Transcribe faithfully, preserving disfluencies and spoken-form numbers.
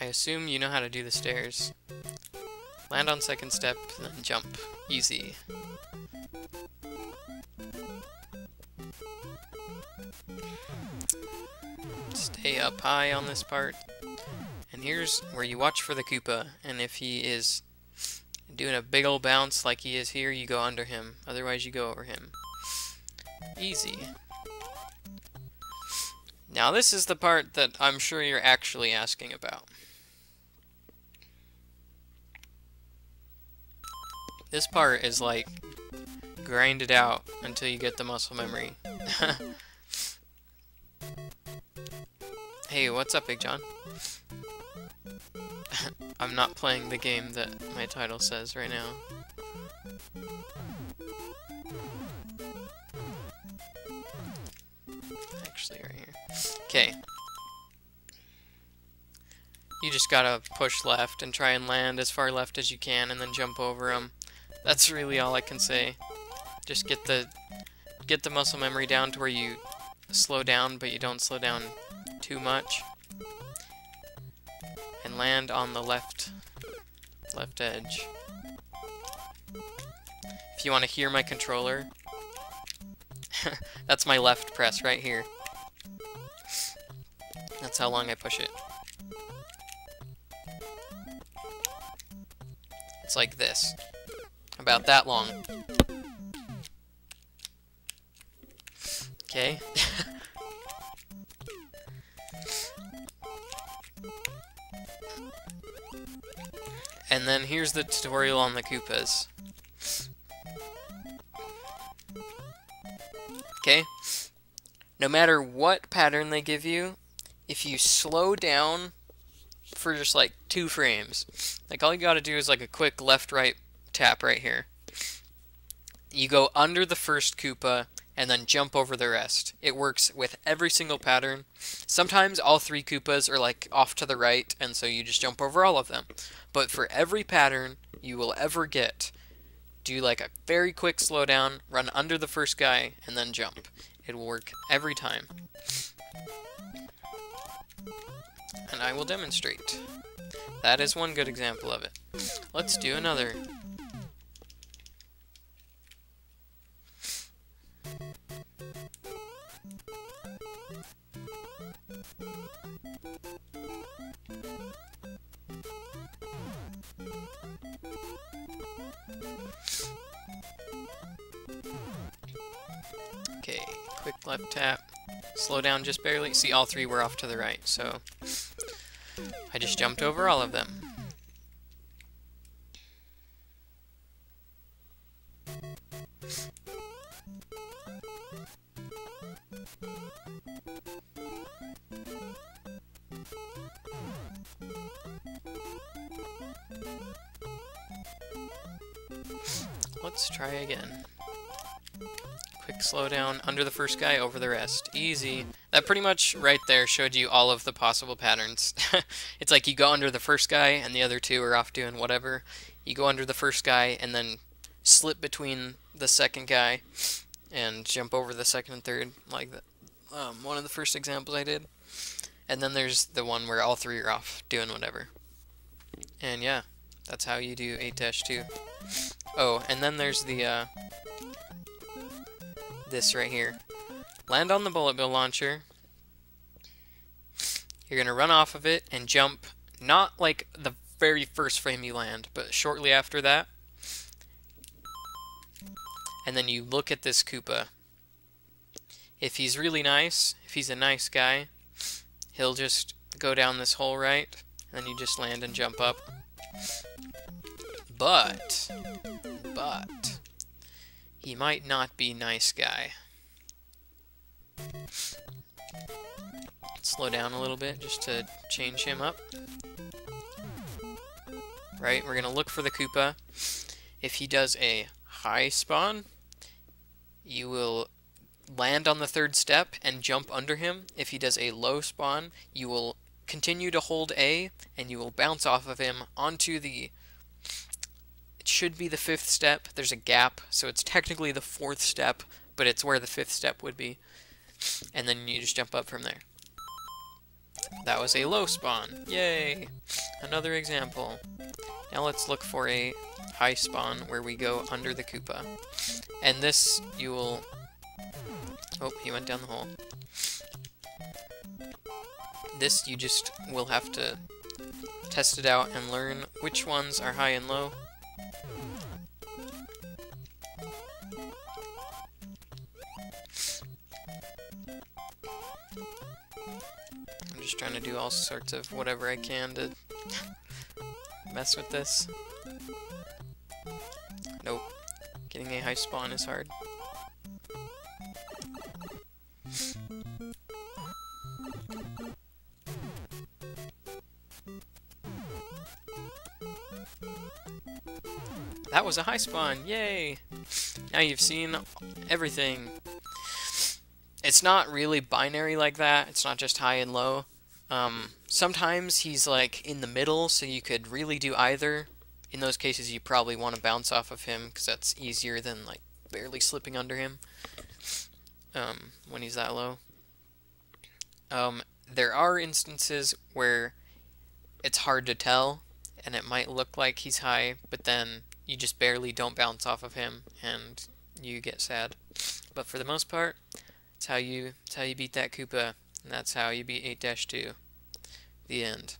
I assume you know how to do the stairs. Land on second step, then jump. Easy. Stay up high on this part. And here's where you watch for the Koopa, and if he is doing a big old bounce like he is here, you go under him. Otherwise you go over him. Easy. Now this is the part that I'm sure you're actually asking about. This part is like, grind it out until you get the muscle memory. Hey, what's up, Big John? I'm not playing the game that my title says right now. Actually, right here. Okay. You just gotta push left and try and land as far left as you can and then jump over them. That's really all I can say. Just get the get the muscle memory down to where you slow down, but you don't slow down too much. And land on the left left edge. If you want to hear my controller, that's my left press right here. That's how long I push it. It's like this. About that long. Okay. And then here's the tutorial on the Koopas. Okay? No matter what pattern they give you, if you slow down for just like two frames, like all you gotta do is like a quick left-right tap right here. You go under the first Koopa and then jump over the rest. It works with every single pattern. Sometimes all three Koopas are like off to the right, and so you just jump over all of them. But for every pattern you will ever get, do like a very quick slowdown, run under the first guy, and then jump. It will work every time. And I will demonstrate. That is one good example of it. Let's do another. Okay, quick left tap, slow down just barely. See, all three were off to the right, so I just jumped over all of them. Let's try again. Quick slowdown, under the first guy, over the rest. Easy. That pretty much right there showed you all of the possible patterns. It's like you go under the first guy and the other two are off doing whatever. You go under the first guy and then slip between the second guy and jump over the second and third, like that. Um, one of the first examples I did. And then there's the one where all three are off doing whatever. And yeah, that's how you do eight dash two. Oh, and then there's the, uh, this right here. Land on the Bullet Bill Launcher. You're gonna run off of it and jump, not like the very first frame you land, but shortly after that. And then you look at this Koopa. If he's really nice, if he's a nice guy, he'll just go down this hole right, and then you just land and jump up. But, but, he might not be nice guy. Slow down a little bit just to change him up. Right, we're gonna look for the Koopa. If he does a high spawn, you will land on the third step and jump under him. If he does a low spawn, you will continue to hold A, and you will bounce off of him onto the... should be the fifth step. There's a gap, so it's technically the fourth step, but it's where the fifth step would be. And then you just jump up from there. That was a low spawn. Yay! Another example. Now let's look for a high spawn where we go under the Koopa. And this, you will... Oh, he went down the hole. This, you just will have to test it out and learn which ones are high and low. I'm just trying to do all sorts of whatever I can to mess with this. Nope. Getting a high spawn is hard. That was a high spawn, yay! Now you've seen everything. It's not really binary like that, it's not just high and low. Um, sometimes he's like in the middle, so you could really do either. In those cases you probably want to bounce off of him, because that's easier than like barely slipping under him um, when he's that low. Um, there are instances where it's hard to tell, and it might look like he's high, but then you just barely don't bounce off of him, and you get sad. But for the most part, it's how you, it's how you beat that Koopa, and that's how you beat eight dash two. The end.